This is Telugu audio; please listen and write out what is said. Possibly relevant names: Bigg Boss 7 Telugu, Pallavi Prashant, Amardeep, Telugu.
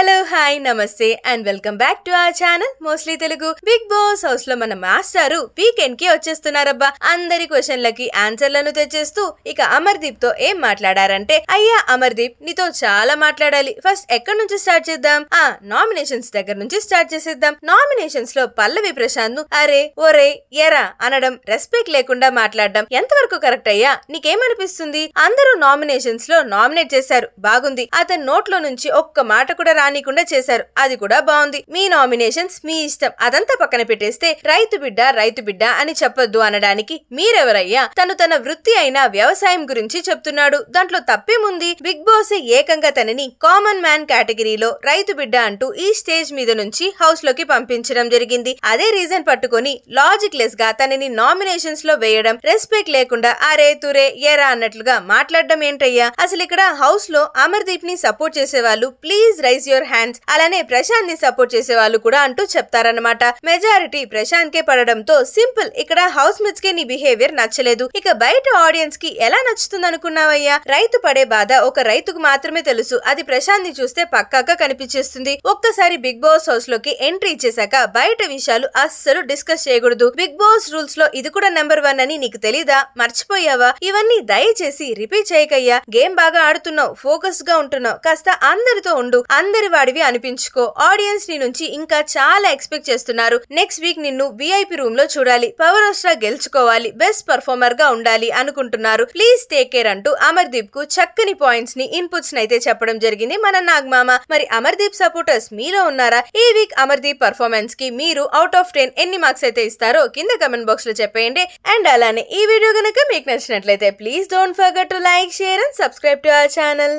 Hello, hi, namaste and welcome back to our channel Mostly Telugu. Bigg Boss house lo mana mastaru weekend ki vachestunarabba andari question laki answer lanu techestu ika Amardeep tho em maatladarante ayya Amardeep nito chaala maatladali first ekkad nunchi start cheddam nominations daggara nunchi start chesedam nominations lo Pallavi Prashant nu are ore era anadam respect lekunda maatladam entha varaku correct ayya nike em anipistundi andaru nominations lo nominate chesaru baagundi atha note lo nunchi okka maata kuda రానికుండా చేశారు అది కూడా బాగుంది మీ నామినేషన్స్ మీ ఇష్టం అదంతా పక్కన పెట్టేస్తే రైతు బిడ్డ అని చెప్పొద్దు అనడానికి మీరెవరయ్యా తను తన వృత్తి అయిన వ్యవసాయం గురించి చెప్తున్నాడు దాంట్లో తప్పేముంది బిగ్ బాస్ ఏకంగా తనని కామన్ మ్యాన్ కేటగిరీలో రైతు బిడ్డ అంటూ ఈ స్టేజ్ మీద నుంచి హౌస్ లోకి పంపించడం జరిగింది అదే రీజన్ పట్టుకొని లాజిక్లెస్ గా తనని నామినేషన్స్ లో వేయడం రెస్పెక్ట్ లేకుండా అరే తురే ఏరా అన్నట్లుగా మాట్లాడడం ఏంటయ్యా అసలు ఇక్కడ హౌస్ లో అమర్దీప్ ని సపోర్ట్ చేసేవాళ్ళు ప్లీజ్ రైజ్ your hands అలానే ప్రశాంత్ ని సపోర్ట్ చేసే వాళ్ళు కూడా అంటూ చెప్తారన్నమాట మెజారిటీ ప్రశాంత్ కే పడడంతో సింపుల్ ఇక్కడ హౌస్ మేట్స్ కి నీ బిహేవియర్ నచ్చలేదు ఇక బయట ఆడియన్స్ కి ఎలా నచ్చుతుందనుకున్నావయ్యా రైతు పడే బాధ ఒక రైతుకు మాత్రమే తెలుసు అది ప్రశాంత్ ని చూస్తే పక్కాగా కనిపించేస్తుంది ఒక్కసారి బిగ్ బాస్ హౌస్ లోకి ఎంట్రీ ఇచ్చేశాక బయట విషయాలు అస్సలు డిస్కస్ చేయకూడదు బిగ్ బాస్ రూల్స్ లో ఇది కూడా నెంబర్ 1 అని నీకు తెలీదా మర్చిపోయావా ఇవన్నీ దయచేసి రిపీట్ చేయకయ్యా గేమ్ బాగా ఆడుతున్నావు ఫోకస్ గా ఉంటున్నావు కాస్త అందరితో ఉండు వాడివి అనిపించుకో ఆడియన్స్ నీ నుంచి ఇంకా చాలా ఎక్స్పెక్ట్ చేస్తున్నారు నెక్స్ట్ వీక్ నిన్ను VIP రూమ్ లో చూడాలి పవర్ ఆస్ట్రా గెలుచుకోవాలి బెస్ట్ పర్ఫార్మర్ గా ఉండాలి అనుకుంటున్నారు ప్లీజ్ టేక్ కేర్ అంటూ అమర్దీప్ కు చక్కని పాయింట్స్ ని ఇన్పుట్స్ నైతే చెప్పడం జరిగింది మన నాగమామ మరి అమర్దీప్ సపోర్టర్స్ మీలో ఉన్నారా ఈ వీక్ అమర్దీప్ పర్ఫార్మెన్స్ కి మీరు అవుట్ ఆఫ్ 10 ఎన్ని మార్క్స్ అయితే ఇస్తారో కింద కమెంట్ బాక్స్ లో చెప్పేయండి అండ్ అలానే ఈ వీడియో గనక మీకు నచ్చినట్లయితే please don't forget to like share and subscribe to our channel